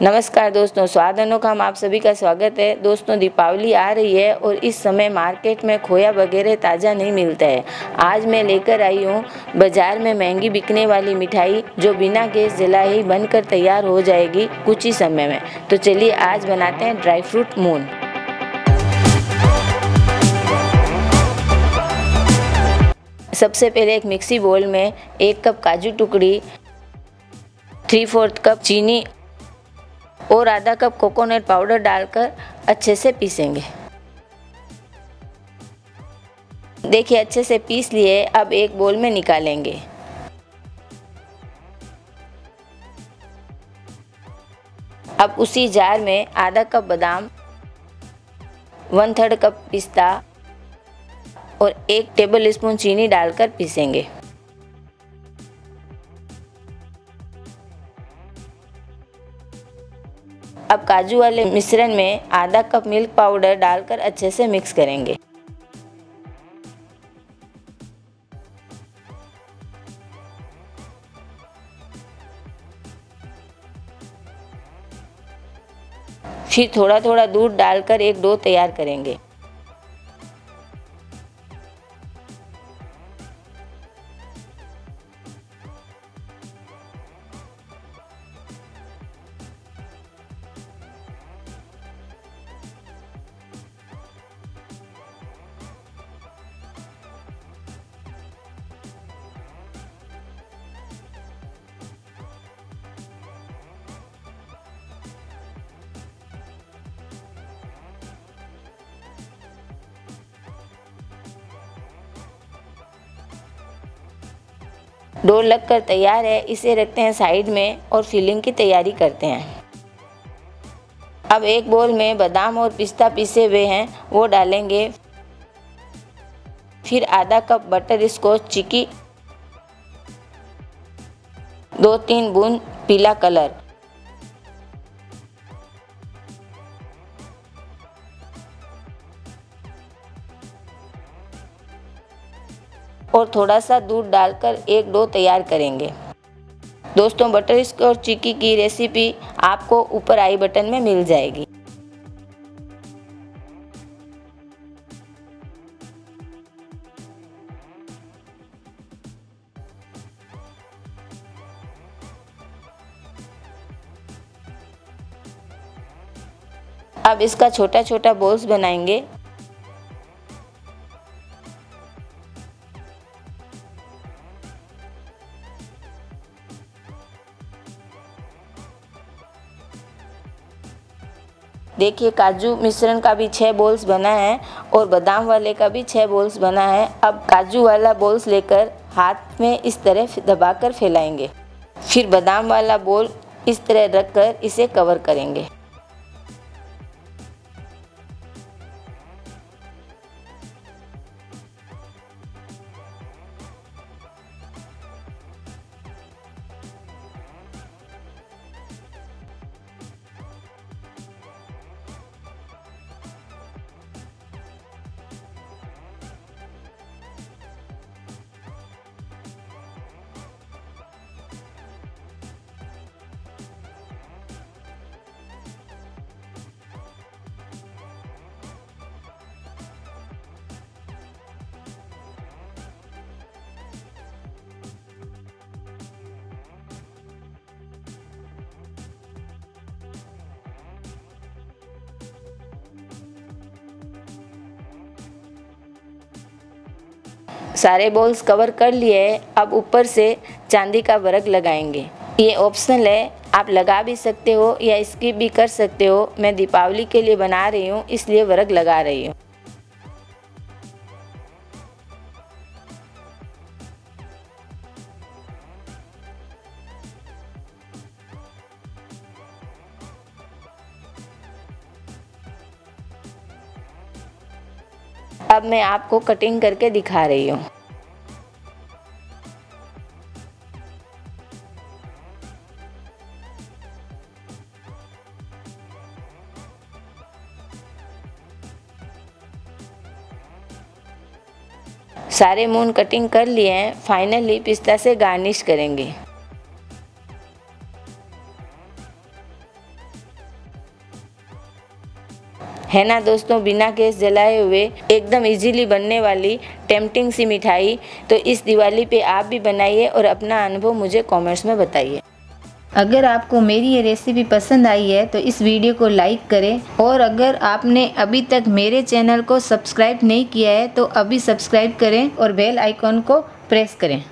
नमस्कार दोस्तों, स्वाद अनोखा में आप सभी का स्वागत है। दोस्तों, दीपावली आ रही है और इस समय मार्केट में खोया वगैरह ताज़ा नहीं मिलता है। आज मैं लेकर आई हूँ बाज़ार में महंगी बिकने वाली मिठाई जो बिना गैस जलाए ही बनकर तैयार हो जाएगी कुछ ही समय में। तो चलिए आज बनाते हैं ड्राई फ्रूट मून। सबसे पहले एक मिक्सी बाउल में 1 कप काजू टुकड़ी, 3/4 कप चीनी और 1/2 कप कोकोनट पाउडर डालकर अच्छे से पीसेंगे। देखिए, अच्छे से पीस लिए। अब एक बाउल में निकालेंगे। अब उसी जार में 1/2 कप बादाम, 1/3 कप पिस्ता और 1 टेबलस्पून चीनी डालकर पीसेंगे। अब काजू वाले मिश्रण में 1/2 कप मिल्क पाउडर डालकर अच्छे से मिक्स करेंगे। फिर थोड़ा थोड़ा दूध डालकर एक डो तैयार करेंगे। डो लग कर तैयार है। इसे रखते हैं साइड में और फिलिंग की तैयारी करते हैं। अब एक बाउल में बादाम और पिस्ता पीसे हुए हैं वो डालेंगे। फिर 1/2 कप बटरस्कॉच चिक्की, 2-3 बूंद पीला कलर और थोड़ा सा दूध डालकर एक डो तैयार करेंगे। दोस्तों, बटरस्कॉच चिक्की की रेसिपी आपको ऊपर आई बटन में मिल जाएगी। अब इसका छोटा छोटा बॉल्स बनाएंगे। देखिए, काजू मिश्रण का भी 6 बॉल्स बना है और बादाम वाले का भी 6 बॉल्स बना है। अब काजू वाला बॉल्स लेकर हाथ में इस तरह दबाकर फैलाएंगे। फिर बादाम वाला बॉल इस तरह रखकर इसे कवर करेंगे। सारे बॉल्स कवर कर लिए हैं। अब ऊपर से चांदी का वर्क लगाएंगे। ये ऑप्शनल है, आप लगा भी सकते हो या स्किप भी कर सकते हो। मैं दीपावली के लिए बना रही हूँ इसलिए वर्क लगा रही हूँ। अब मैं आपको कटिंग करके दिखा रही हूँ। सारे मून कटिंग कर लिए हैं। फाइनली पिस्ता से गार्निश करेंगे। है ना दोस्तों, बिना गैस जलाए हुए एकदम इजीली बनने वाली टेम्पटिंग सी मिठाई। तो इस दिवाली पे आप भी बनाइए और अपना अनुभव मुझे कमेंट्स में बताइए। अगर आपको मेरी ये रेसिपी पसंद आई है तो इस वीडियो को लाइक करें, और अगर आपने अभी तक मेरे चैनल को सब्सक्राइब नहीं किया है तो अभी सब्सक्राइब करें और बेल आइकॉन को प्रेस करें।